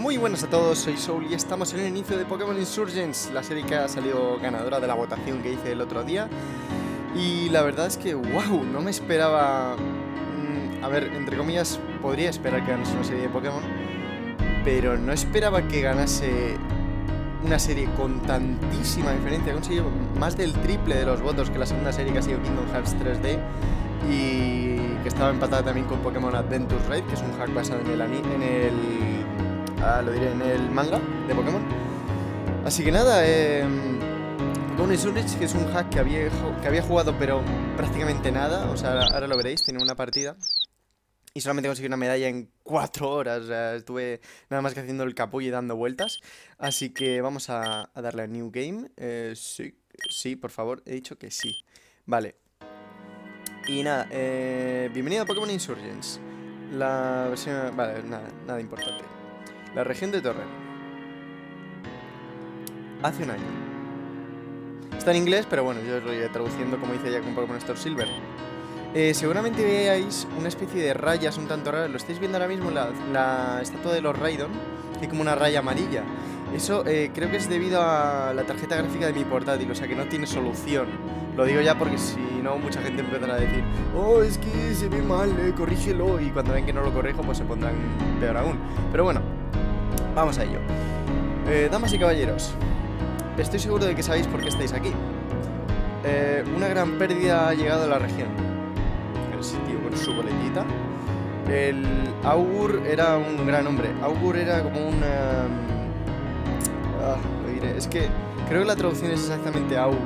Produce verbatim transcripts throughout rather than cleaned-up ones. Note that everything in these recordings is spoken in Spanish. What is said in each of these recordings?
Muy buenas a todos, soy Soul y estamos en el inicio de Pokémon Insurgence, la serie que ha salido ganadora de la votación que hice el otro día. Y la verdad es que, wow, no me esperaba... A ver, entre comillas, podría esperar que ganase una serie de Pokémon, pero no esperaba que ganase una serie con tantísima diferencia. Ha conseguido más del triple de los votos que la segunda serie, que ha sido Kingdom Hearts tres D, y que estaba empatada también con Pokémon Adventures Raid, que es un hack basado en el, en el ah, lo diré, en el manga de Pokémon. Así que nada, eh, Pokémon Insurgence, que es un hack que había, que había jugado pero prácticamente nada, o sea, ahora lo veréis, tiene una partida y solamente conseguí una medalla en cuatro horas, o sea, estuve nada más que haciendo el capullo y dando vueltas. Así que vamos a, a darle a New Game, eh, sí, sí, por favor, he dicho que sí, vale. Y nada, eh, bienvenido a Pokémon Insurgence. La versión... Vale, nada, nada importante. La región de Torren. Hace un año. Está en inglés, pero bueno, yo os lo iré traduciendo como hice ya con Pokémon Storm Silver. Eh, seguramente veáis una especie de rayas un tanto raras. Lo estáis viendo ahora mismo, la, la estatua de los Raidon, que como una raya amarilla. Eso eh, creo que es debido a la tarjeta gráfica de mi portátil, o sea que no tiene solución. Lo digo ya porque si no mucha gente empezará a decir: oh, es que se ve mal, eh, corrígelo. Y cuando ven que no lo corrijo, pues se pondrán peor aún. Pero bueno, vamos a ello. eh, Damas y caballeros, estoy seguro de que sabéis por qué estáis aquí. eh, Una gran pérdida ha llegado a la región. El sitio con su boletita. El Augur era un gran hombre. Augur era como un... Ah, lo diré. Es que creo que la traducción es exactamente Augur.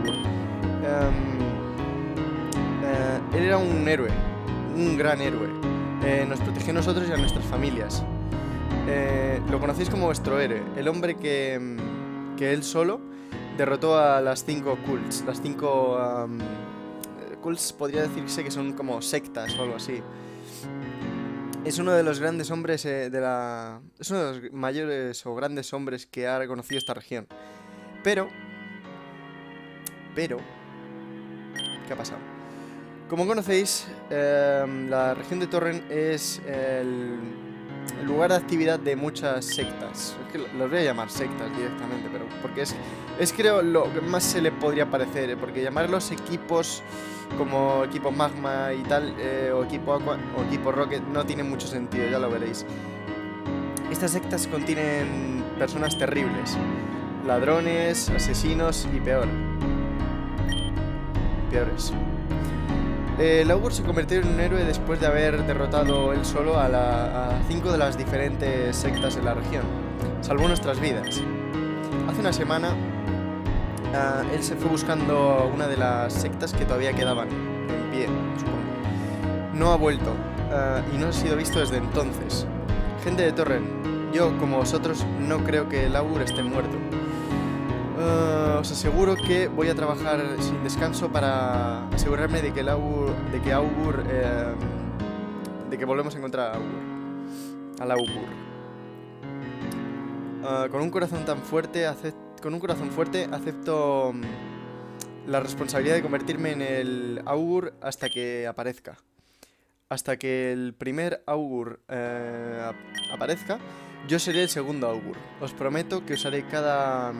Um, uh, él era un héroe, un gran héroe. Eh, nos protegió a nosotros y a nuestras familias. Eh, lo conocéis como vuestro héroe, el hombre que, que él solo derrotó a las cinco cults. Las cinco um, cults podría decirse que son como sectas o algo así. Es uno de los grandes hombres eh, de la... Es uno de los mayores o grandes hombres que ha reconocido esta región. Pero... Pero... ¿Qué ha pasado? Como conocéis, eh, la región de Torren es el, el lugar de actividad de muchas sectas. Es que los voy a llamar sectas directamente, pero porque es, es creo lo que más se le podría parecer, eh, porque llamarlos equipos... como equipo Magma y tal, eh, o equipo Aqua, o equipo Rocket, no tiene mucho sentido, ya lo veréis. Estas sectas contienen personas terribles, ladrones, asesinos y peor. Peores. Eh, el Augur se convirtió en un héroe después de haber derrotado él solo a, la, a cinco de las diferentes sectas en la región. Salvó nuestras vidas. Hace una semana... Uh, él se fue buscando una de las sectas que todavía quedaban en pie, supongo. No ha vuelto uh, y no ha sido visto desde entonces. Gente de Torren, yo, como vosotros, no creo que el Augur esté muerto. Uh, os aseguro que voy a trabajar sin descanso para asegurarme de que el Augur... de que Augur... Eh, de que volvemos a encontrar a Augur. Al Augur. Uh, con un corazón tan fuerte, acepto... Con un corazón fuerte acepto la responsabilidad de convertirme en el Augur hasta que aparezca. Hasta que el primer Augur eh, aparezca, yo seré el segundo Augur. Os prometo que usaré cada...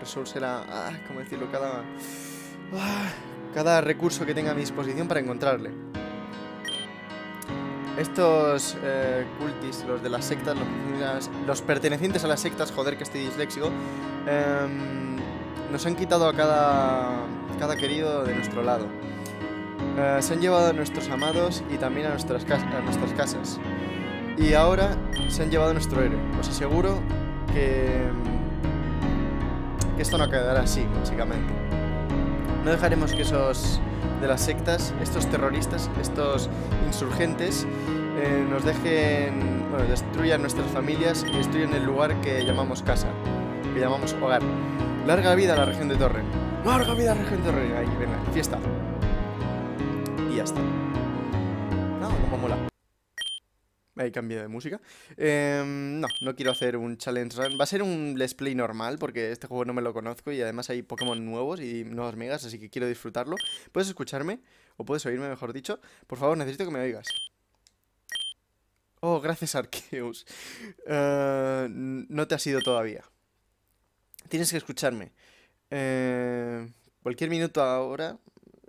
Resourcera... Ah, ¿cómo decirlo? Cada... Ah, cada recurso que tenga a mi disposición para encontrarle. Estos eh, cultis, los de las sectas, los, las, los pertenecientes a las sectas, joder que estoy disléxico, eh, nos han quitado a cada, cada querido de nuestro lado. Eh, se han llevado a nuestros amados y también a nuestras, a nuestras casas. Y ahora se han llevado a nuestro héroe. Os aseguro que, que esto no quedará así, básicamente. No dejaremos que esos... de las sectas, estos terroristas, estos insurgentes, eh, nos dejen, bueno, destruyan nuestras familias y destruyan el lugar que llamamos casa, que llamamos hogar. Larga vida a la región de Torren. Larga vida a la región de Torren. Ahí, venga, fiesta. Y ya está. No, como mola. Ahí cambio de música. Eh, no, no quiero hacer un challenge run. Va a ser un let's play normal porque este juego no me lo conozco y además hay Pokémon nuevos y nuevas megas, así que quiero disfrutarlo. ¿Puedes escucharme? ¿O puedes oírme, mejor dicho? Por favor, necesito que me oigas. Oh, gracias Arceus. Uh, no te has ido todavía. Tienes que escucharme. Eh, cualquier minuto ahora,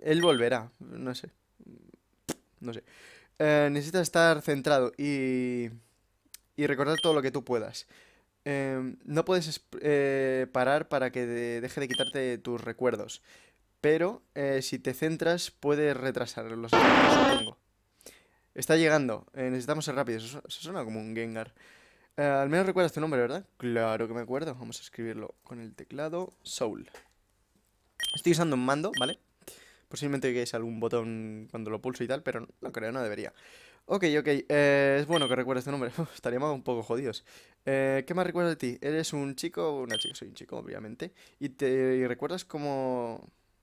él volverá. No sé. No sé. Eh, necesitas estar centrado y, y recordar todo lo que tú puedas. Eh, no puedes eh, parar para que de, deje de quitarte tus recuerdos. Pero eh, si te centras, puedes retrasar los efectos, supongo. Está llegando. Eh, necesitamos ser rápidos. Eso, eso suena como un Gengar. Eh, al menos recuerdas tu nombre, ¿verdad? Claro que me acuerdo. Vamos a escribirlo con el teclado. Soul. Estoy usando un mando, ¿vale? Posiblemente que es algún botón cuando lo pulso y tal, pero no creo, no debería. Ok, ok. Eh, es bueno que recuerdes tu nombre. Estaríamos un poco jodidos. Eh, ¿Qué más recuerdas de ti? ¿Eres un chico o una chica? Soy un chico, obviamente. ¿Y te y recuerdas cómo,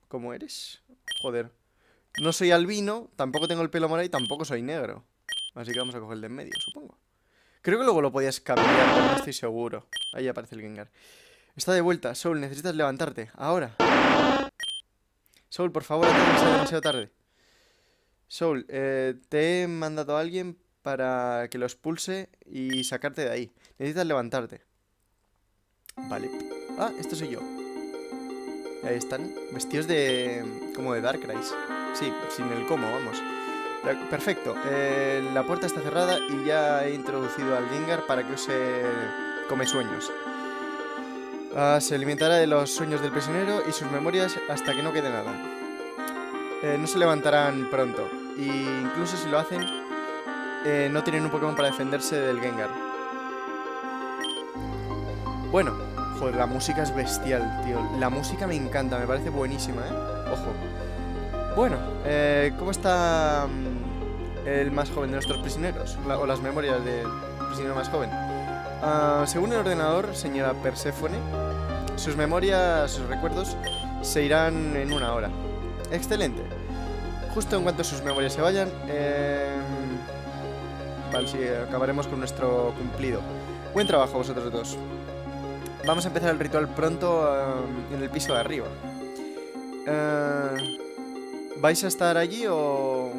cómo eres? Joder. No soy albino, tampoco tengo el pelo morado y tampoco soy negro. Así que vamos a coger el de en medio, supongo. Creo que luego lo podías cambiar, pero no estoy seguro. Ahí aparece el Gengar. Está de vuelta, Soul, necesitas levantarte. Ahora. Soul, por favor, no sea demasiado tarde. Soul, eh, te he mandado a alguien para que lo expulse y sacarte de ahí. Necesitas levantarte. Vale. Ah, esto soy yo. Ahí están, vestidos de... como de Darkrai. Sí, sin el cómo, vamos. Perfecto, eh, la puerta está cerrada y ya he introducido al Gengar para que use Comesueños. Ah, se alimentará de los sueños del prisionero y sus memorias hasta que no quede nada. Eh, no se levantarán pronto, e incluso si lo hacen, eh, no tienen un Pokémon para defenderse del Gengar. Bueno, joder, la música es bestial, tío. La música me encanta, me parece buenísima, ¿eh? Ojo. Bueno, eh, ¿cómo está el más joven de nuestros prisioneros? La, o las memorias del prisionero más joven. Uh, según el ordenador, señora Perséfone, sus memorias, sus recuerdos, se irán en una hora. Excelente. Justo en cuanto sus memorias se vayan, eh, vale, sí, acabaremos con nuestro cumplido. Buen trabajo vosotros dos. Vamos a empezar el ritual pronto uh, en el piso de arriba. Eh... Uh, ¿Vais a estar allí o...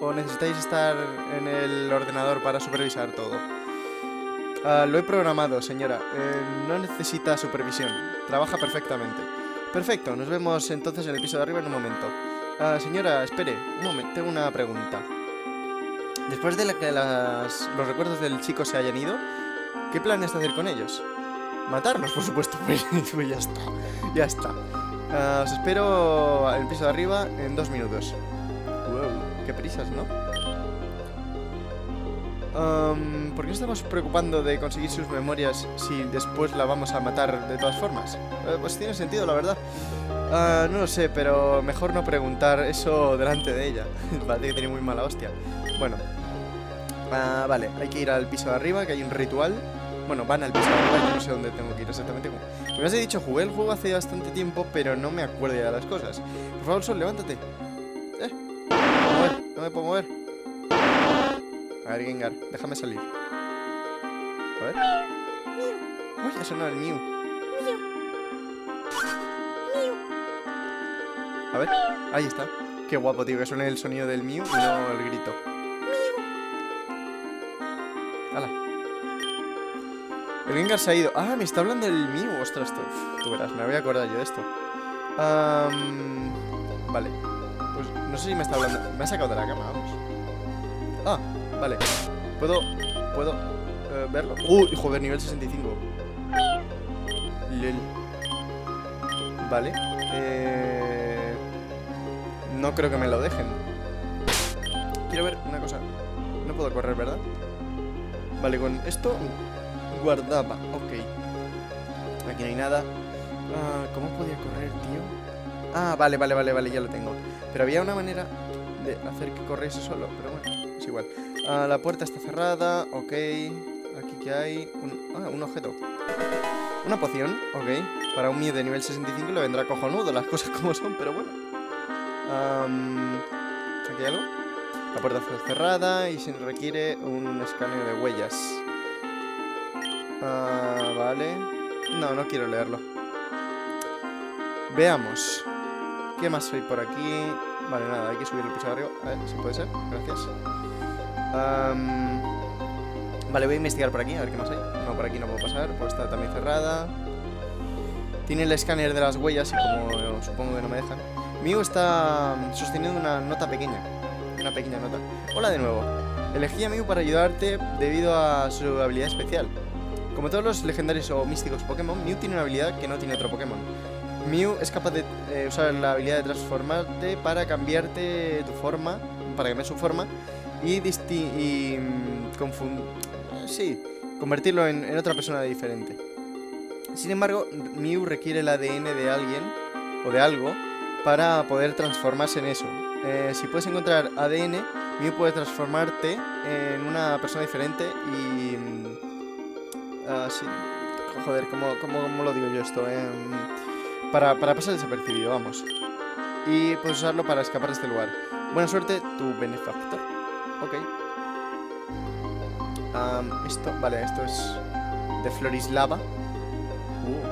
o necesitáis estar en el ordenador para supervisar todo? Uh, lo he programado, señora. Eh, no necesita supervisión. Trabaja perfectamente. Perfecto, nos vemos entonces en el piso de arriba en un momento. Uh, señora, espere, un momento, tengo una pregunta. Después de la que las, los recuerdos del chico se hayan ido, ¿qué planes hacer con ellos? Matarnos, por supuesto. Pues ya está, ya está. Uh, os espero al piso de arriba en dos minutos. Wow, qué prisas, ¿no? Um, ¿Por qué estamos preocupando de conseguir sus memorias si después la vamos a matar de todas formas? Uh, pues tiene sentido, la verdad. Uh, no lo sé, pero mejor no preguntar eso delante de ella. Parece que tiene muy mala hostia. Bueno. Uh, vale, hay que ir al piso de arriba, que hay un ritual. Bueno, van al piso de arriba, yo no sé dónde tengo que ir exactamente. Como me has dicho, jugué el juego hace bastante tiempo, pero no me acuerdo ya de las cosas. Por favor, Sol, levántate. Eh, no me puedo mover, no me puedo mover. A ver, Gengar, déjame salir. A ver. Uy, ha sonado el Mew. A ver, ahí está. Qué guapo, tío, que suene el sonido del Mew y no el grito. Hala. El Gengar se ha ido. Ah, me está hablando el Mew. Ostras, tú, tú verás, me voy a acordar yo de esto. Um, vale. Pues no sé si me está hablando. Me ha sacado de la cama, vamos. Ah, vale. Puedo. Puedo eh, verlo. Uy, joder, nivel sesenta y cinco. Lel. Vale. Eh... No creo que me lo dejen. Quiero ver una cosa. No puedo correr, ¿verdad? Vale, con esto. Guardaba, ok. Aquí no hay nada. Ah, ¿cómo podía correr, tío? Ah, vale, vale, vale, vale, ya lo tengo. Pero había una manera de hacer que corriese solo, pero bueno, es igual. Ah, la puerta está cerrada, ok. Aquí que hay... Un, ah, un objeto. Una poción, ok. Para un Mew de nivel sesenta y cinco le vendrá cojonudo las cosas como son, pero bueno. Um, ¿Aquí hay algo? La puerta está cerrada y se requiere un escaneo de huellas. Ah, vale. No, no quiero leerlo. Veamos. ¿Qué más hay por aquí? Vale, nada, hay que subir el piso de arriba. A ver si puede ser. Gracias. Um, Vale, voy a investigar por aquí, a ver qué más hay. No, por aquí no puedo pasar, pues está también cerrada. Tiene el escáner de las huellas y como supongo que no me dejan. Mew está sosteniendo una nota pequeña. Una pequeña nota. Hola de nuevo. Elegí a Mew para ayudarte debido a su habilidad especial. Como todos los legendarios o místicos Pokémon, Mew tiene una habilidad que no tiene otro Pokémon. Mew es capaz de eh, usar la habilidad de transformarte para cambiarte tu forma, para cambiar su forma y, y confundir, sí, convertirlo en, en otra persona diferente. Sin embargo, Mew requiere el A D N de alguien o de algo para poder transformarse en eso. Eh, si puedes encontrar A D N, Mew puede transformarte en una persona diferente y... Uh, sí. Joder, ¿cómo, cómo, cómo lo digo yo esto? Eh, para, para pasar desapercibido, vamos. Y puedes usarlo para escapar de este lugar. Buena suerte, tu benefactor. Ok. Um, esto, vale, esto es de Florislava. Uh.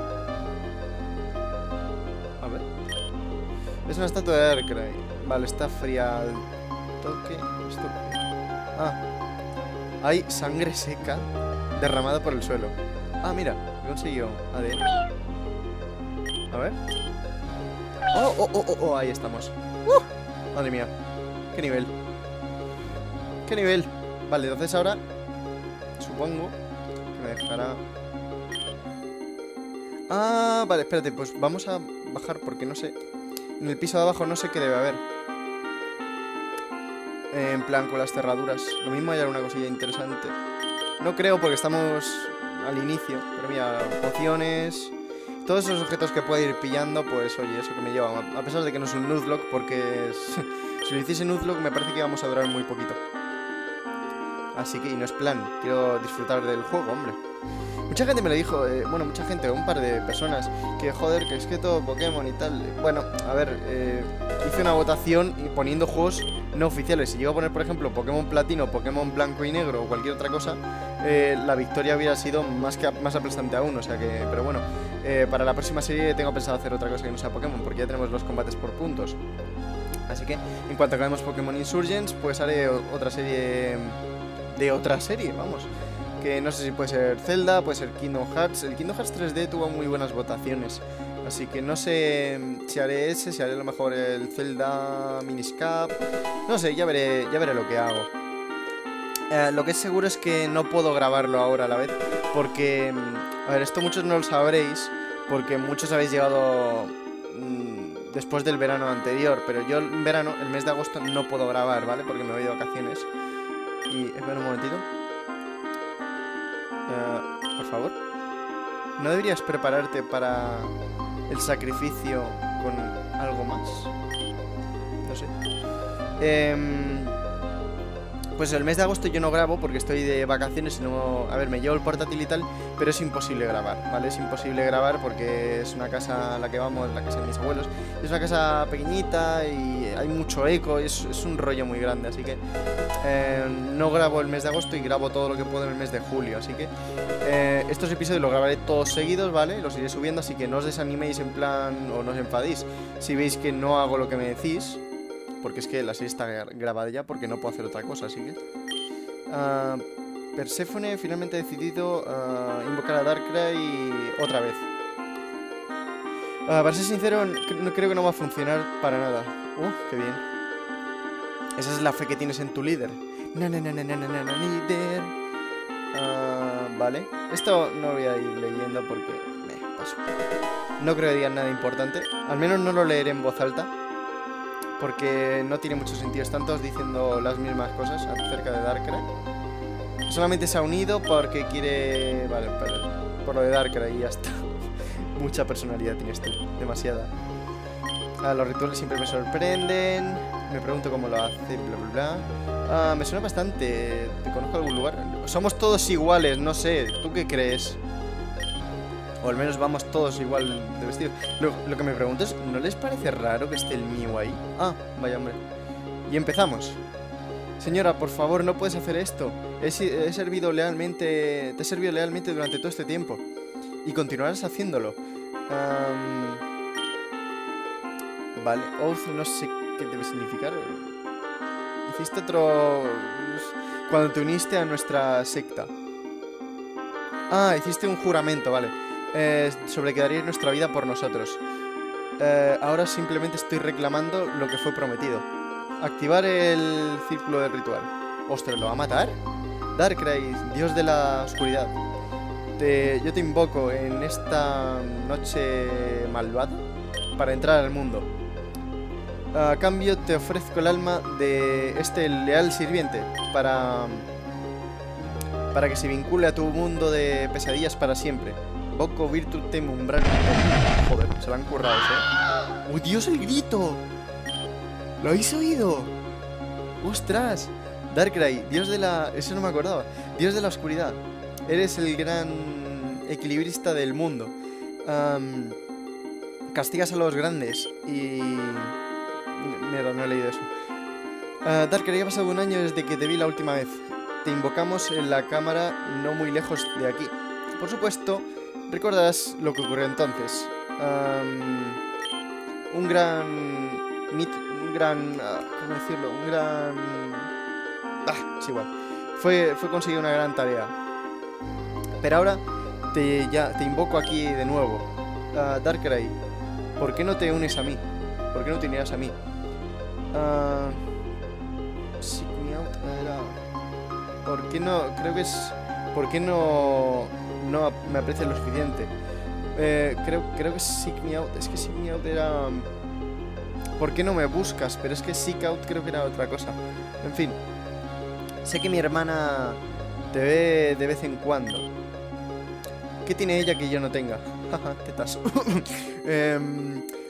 A ver. Es una estatua de Arcray. Vale, está fría al toque. Esto. Ah. Hay sangre seca derramada por el suelo. Ah, mira, he conseguido A D N. A ver. Oh, oh, oh, oh, oh, ahí estamos. uh, Madre mía. Qué nivel. Qué nivel. Vale, entonces ahora supongo que me dejará. Ah, vale, espérate, pues vamos a bajar porque no sé. En el piso de abajo no sé qué debe haber. En plan, con las cerraduras. Lo mismo hay alguna cosilla interesante. No creo porque estamos al inicio. Pero mira, pociones. Todos esos objetos que pueda ir pillando. Pues oye, eso que me lleva. A pesar de que no es un Nuzlocke. Porque si lo hiciese Nuzlocke me parece que vamos a durar muy poquito. Así que y no es plan. Quiero disfrutar del juego, hombre. Mucha gente me lo dijo. Eh, bueno, mucha gente. Un par de personas. Que joder, que es que todo Pokémon y tal. Bueno, a ver. Eh, hice una votación poniendo juegos no oficiales. Si llego a poner, por ejemplo, Pokémon Platino, Pokémon Blanco y Negro o cualquier otra cosa, eh, la victoria hubiera sido más, que, más aplastante aún, o sea que... Pero bueno, eh, para la próxima serie tengo pensado hacer otra cosa que no sea Pokémon, porque ya tenemos los combates por puntos. Así que, en cuanto acabemos Pokémon Insurgence, pues haré otra serie de otra serie, vamos. Que no sé si puede ser Zelda, puede ser Kingdom Hearts. El Kingdom Hearts tres D tuvo muy buenas votaciones. Así que no sé si haré ese, si haré a lo mejor el Zelda Minish Cap. No sé, ya veré, ya veré lo que hago. Eh, lo que es seguro es que no puedo grabarlo ahora a la vez. Porque, a ver, esto muchos no lo sabréis. Porque muchos habéis llegado mmm, después del verano anterior. Pero yo en verano, el mes de agosto, no puedo grabar, ¿vale? Porque me voy de vacaciones. Y, espera un momentito. Eh, por favor. ¿No deberías prepararte para... el sacrificio con algo más? No sé. Eh, pues el mes de agosto yo no grabo porque estoy de vacaciones y no... A ver, me llevo el portátil y tal, pero es imposible grabar, ¿vale? Es imposible grabar porque es una casa a la que vamos, la casa de mis abuelos. Es una casa pequeñita y hay mucho eco, es, es un rollo muy grande, así que... Eh, no grabo el mes de agosto y grabo todo lo que puedo en el mes de julio, así que... Eh, estos episodios los grabaré todos seguidos, ¿vale? Los iré subiendo, así que no os desaniméis en plan... o no os enfadéis si veis que no hago lo que me decís. Porque es que la serie está grabada ya porque no puedo hacer otra cosa, así que... Uh, Perséfone finalmente ha decidido uh, invocar a Darkrai otra vez. Uh, para ser sincero, no creo que no va a funcionar para nada. ¡Uh, qué bien! Esa es la fe que tienes en tu líder. Na, na, na, na, na, na, na, líder. Uh, vale. Esto no voy a ir leyendo porque me paso. No creo que digan nada importante. Al menos no lo leeré en voz alta. Porque no tiene mucho sentido estar todos diciendo las mismas cosas acerca de Darkrai. Solamente se ha unido porque quiere... Vale, pero por lo de Darkrai y ya está. Mucha personalidad tiene este, demasiada. Ah, los rituales siempre me sorprenden. Me pregunto cómo lo hace, bla, bla, bla. Ah, me suena bastante. ¿Te conozco algún lugar? Somos todos iguales, no sé. ¿Tú qué crees? O al menos vamos todos igual de vestidos. Lo, lo que me pregunto es, ¿no les parece raro que esté el Mew ahí? Ah, vaya hombre. Y empezamos. Señora, por favor, no puedes hacer esto. He, he servido lealmente... Te he servido lealmente durante todo este tiempo. Y continuarás haciéndolo. Um, vale, Oath no sé qué debe significar. Hiciste otro... Cuando te uniste a nuestra secta. Ah, hiciste un juramento, vale. Eh, sobre que daríais nuestra vida por nosotros. Eh, ahora simplemente estoy reclamando lo que fue prometido. Activar el círculo del ritual. Ostras, ¿lo va a matar? Darkrai, dios de la oscuridad. Te, yo te invoco en esta noche malvada para entrar al mundo. A cambio te ofrezco el alma de este leal sirviente para, para que se vincule a tu mundo de pesadillas para siempre. Invoco virtute umbral. Joder, se lo han currado, ¿eh? ¡Uy, Dios, el grito! ¿Lo habéis oído? ¡Ostras! Darkrai, dios de la... Eso no me acordaba. Dios de la oscuridad. Eres el gran equilibrista del mundo. Um, castigas a los grandes y... Mierda, no he leído eso. Uh, Darkrai, ya ha pasado un año desde que te vi la última vez. Te invocamos en la cámara no muy lejos de aquí. Por supuesto, recordarás lo que ocurrió entonces. Um, un gran... Un gran... ¿Cómo decirlo? Un gran... Ah, es igual. Fue, fue conseguir una gran tarea. Pero ahora te, ya, te invoco aquí de nuevo. uh, Darkrai, ¿por qué no te unes a mí? ¿Por qué no te unirás a mí? Uh, seek me out. ¿Por qué no? Creo que es... ¿Por qué no, no me aprecias lo suficiente? Eh, creo, creo que seek me out. Es que seek me out era... ¿Por qué no me buscas? Pero es que seek out creo que era otra cosa. En fin. Sé que mi hermana te ve de vez en cuando. ¿Qué tiene ella que yo no tenga? Jaja, tetas. eh,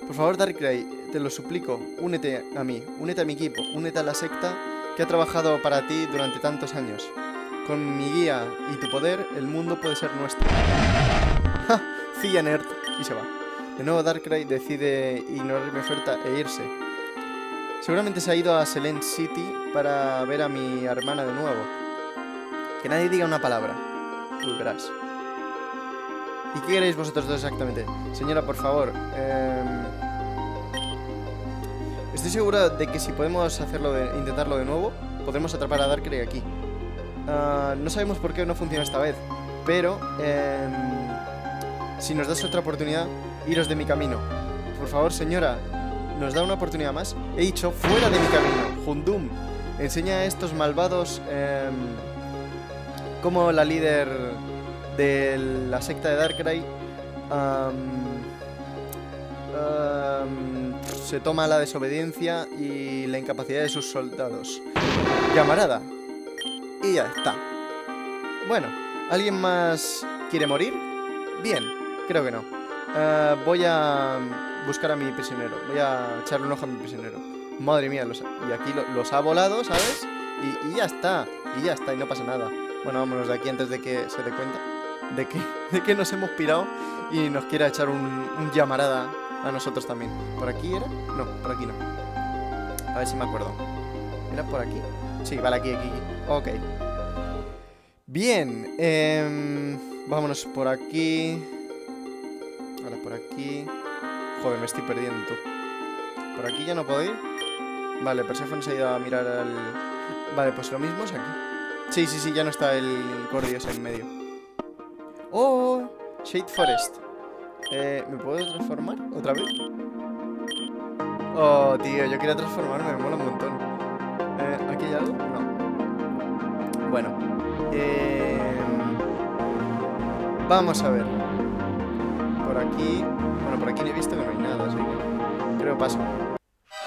por favor, Darkrai, te lo suplico. Únete a mí, únete a mi equipo, únete a la secta que ha trabajado para ti durante tantos años. Con mi guía y tu poder, el mundo puede ser nuestro. ¡Ja! Cilla nerd. Y se va. De nuevo, Darkrai decide ignorar mi oferta e irse. Seguramente se ha ido a Selene City para ver a mi hermana de nuevo. Que nadie diga una palabra. Tú verás. ¿Y qué queréis vosotros dos exactamente? Señora, por favor. Eh... Estoy segura de que si podemos hacerlo de... intentarlo de nuevo, podremos atrapar a Darkrai aquí. Uh, no sabemos por qué no funciona esta vez, pero eh... si nos das otra oportunidad, iros de mi camino. Por favor, señora. Nos da una oportunidad más. He dicho, fuera de mi camino. Hundum, enseña a estos malvados eh, cómo la líder de la secta de Darkrai um, um, se toma la desobediencia y la incapacidad de sus soldados. Camarada. Y ya está. Bueno, ¿alguien más quiere morir? Bien, creo que no. Uh, voy a... buscar a mi prisionero. Voy a echarle un ojo a mi prisionero. Madre mía, los, y aquí lo, los ha volado, ¿sabes? Y, y ya está. Y ya está, y no pasa nada. Bueno, vámonos de aquí antes de que se dé cuenta de que, de que nos hemos pirado y nos quiera echar un, un llamarada a nosotros también. ¿Por aquí era? No, por aquí no. A ver si me acuerdo. ¿Era por aquí? Sí, vale, aquí, aquí, aquí. Ok. Bien, eh, vámonos por aquí. Ahora por aquí. Joder, me estoy perdiendo, tú. ¿Por aquí ya no puedo ir? Vale, Perséfone se ha ido a mirar al... Vale, pues lo mismo es aquí. Sí, sí, sí, ya no está el Cordios en medio. ¡Oh! Shade Forest. Eh, ¿me puedo transformar otra vez? Oh, tío, yo quería transformarme, me mola un montón. Eh, ¿aquí hay algo? No. Bueno. Eh... Vamos a ver. Por aquí... Bueno, por aquí he visto que no hay nada, así que creo paso.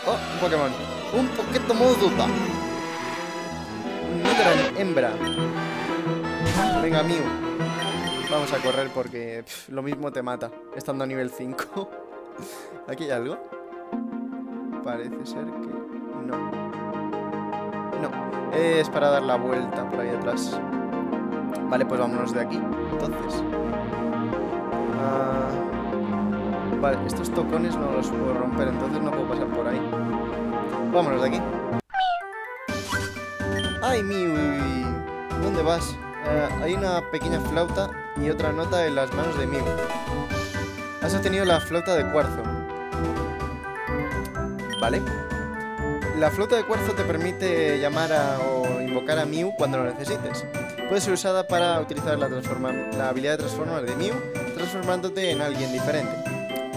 ¡Oh! Un Pokémon. Un Pokémon Muduta. Una gran hembra. Venga, Mew. Vamos a correr porque pff, lo mismo te mata, estando a nivel cinco. ¿Aquí hay algo? Parece ser que... No. No. Es para dar la vuelta por ahí atrás. Vale, pues vámonos de aquí, entonces. Ah... Uh... Vale, estos tocones no los puedo romper, entonces no puedo pasar por ahí. Vámonos de aquí. ¡Ay, Mew! ¿Dónde vas? Uh, hay una pequeña flauta y otra nota en las manos de Mew. Has obtenido la flauta de cuarzo. Vale. La flauta de cuarzo te permite llamar a, o invocar a Mew cuando lo necesites. puede ser usada para utilizar la, la habilidad de transformar de Mew, transformándote en alguien diferente,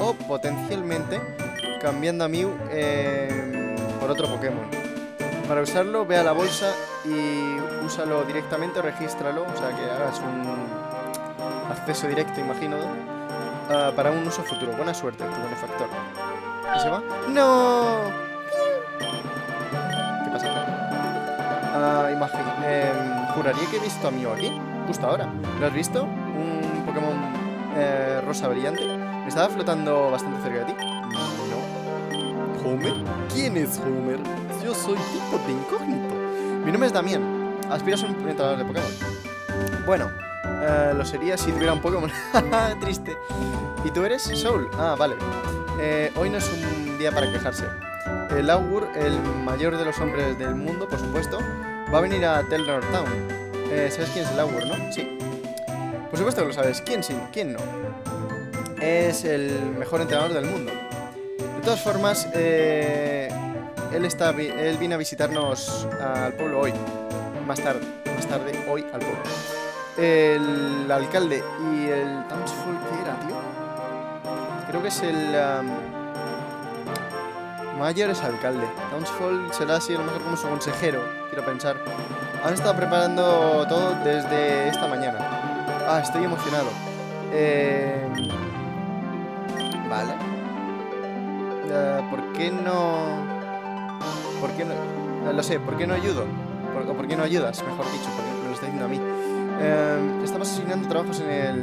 o potencialmente cambiando a Mew eh, por otro Pokémon. Para usarlo, ve a la bolsa y úsalo directamente o regístralo, o sea que hagas un acceso directo, imagino, uh, para un uso futuro. Buena suerte, tu benefactor. ¿Qué se va? ¡No! ¿Qué pasa? Uh, imagino. Eh, juraría que he visto a Mew aquí, justo ahora. ¿Lo has visto? Un Pokémon eh, rosa brillante. Me estaba flotando bastante cerca de ti. No. ¿Homer? ¿Quién es Homer? Yo soy tipo de incógnito. Mi nombre es Damián. ¿Aspiras a un entrenador de Pokémon? Bueno, eh, lo sería si tuviera un Pokémon. Triste. ¿Y tú eres Soul? Ah, vale. Eh, hoy no es un día para quejarse. El Augur, el mayor de los hombres del mundo, por supuesto, va a venir a Telnor Town. Eh, ¿Sabes quién es el Augur, no? Sí. Por supuesto que lo sabes. ¿Quién sí? ¿Quién no? Es el mejor entrenador del mundo. De todas formas, eh... Él, está, él vino a visitarnos al pueblo hoy, más tarde, más tarde, hoy al pueblo. El alcalde y el townsfolk, ¿qué era, tío? Creo que es el... Um, mayor es alcalde, townsfolk será así a lo mejor como su consejero, quiero pensar. Han estado preparando todo desde esta mañana. Ah, estoy emocionado. Eh, vale. Uh, ¿Por qué no...? ¿Por qué no? Lo sé, ¿por qué no ayudo? ¿Por, o ¿por qué no ayudas? Mejor dicho, porque me lo está diciendo a mí. Eh, estamos asignando trabajos en el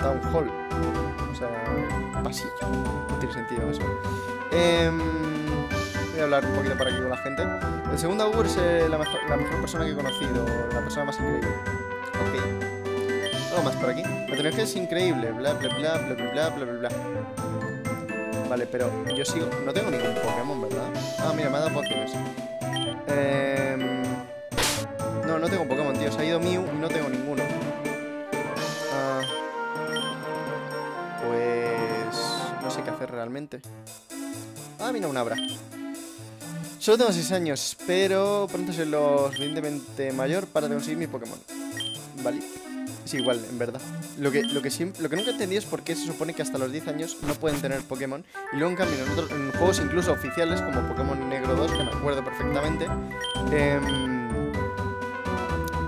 Town Hall. O sea, pasillo. No tiene sentido eso. Eh, voy a hablar un poquito para aquí con la gente. El segundo Augur es eh, la, mejor, la mejor persona que he conocido. La persona más increíble. Ok. Algo más por aquí. La tecnología es increíble. Bla, bla, bla, bla, bla, bla, bla, bla. Vale, pero yo sigo... No tengo ningún Pokémon, ¿verdad? Ah, mira, me ha dado pociones. Eh... No, no tengo Pokémon, tío. Se ha ido Mew y no tengo ninguno. Ah... Pues... No sé qué hacer realmente. Ah, mira, un Abra. Solo tengo seis años, pero pronto seré lo suficientemente mayor para conseguir mi Pokémon. Vale. Es igual, en verdad. Lo que, lo, que siempre, lo que nunca entendí es por qué se supone que hasta los diez años no pueden tener Pokémon. Y luego en cambio en, otros, en juegos incluso oficiales como Pokémon Negro dos, que me acuerdo perfectamente, eh,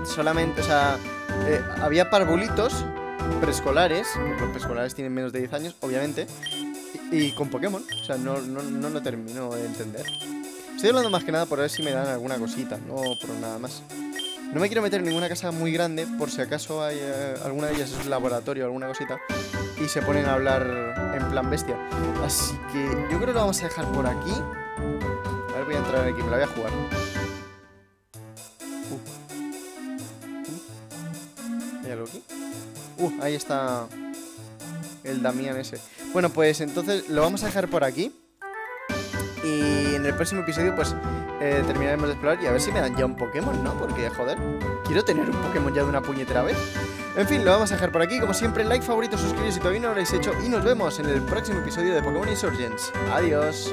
solamente, o sea, eh, había parvulitos preescolares, los preescolares tienen menos de diez años, obviamente, y, y con Pokémon, o sea, no, no, no lo termino de entender. Estoy hablando más que nada por ver si me dan alguna cosita, no por nada más. No me quiero meter en ninguna casa muy grande, por si acaso hay, eh, alguna de ellas es un laboratorio o alguna cosita, y se ponen a hablar en plan bestia. Así que yo creo que lo vamos a dejar por aquí. A ver, voy a entrar aquí, me la voy a jugar. Uh. ¿Hay algo aquí? Uh, ahí está el Damián ese. Bueno, pues entonces lo vamos a dejar por aquí. Y en el próximo episodio, pues, eh, terminaremos de explorar y a ver si me dan ya un Pokémon, ¿no? Porque, joder, quiero tener un Pokémon ya de una puñetera vez. En fin, lo vamos a dejar por aquí. Como siempre, like, favorito, suscribiros si todavía no lo habéis hecho. Y nos vemos en el próximo episodio de Pokémon Insurgence. Adiós.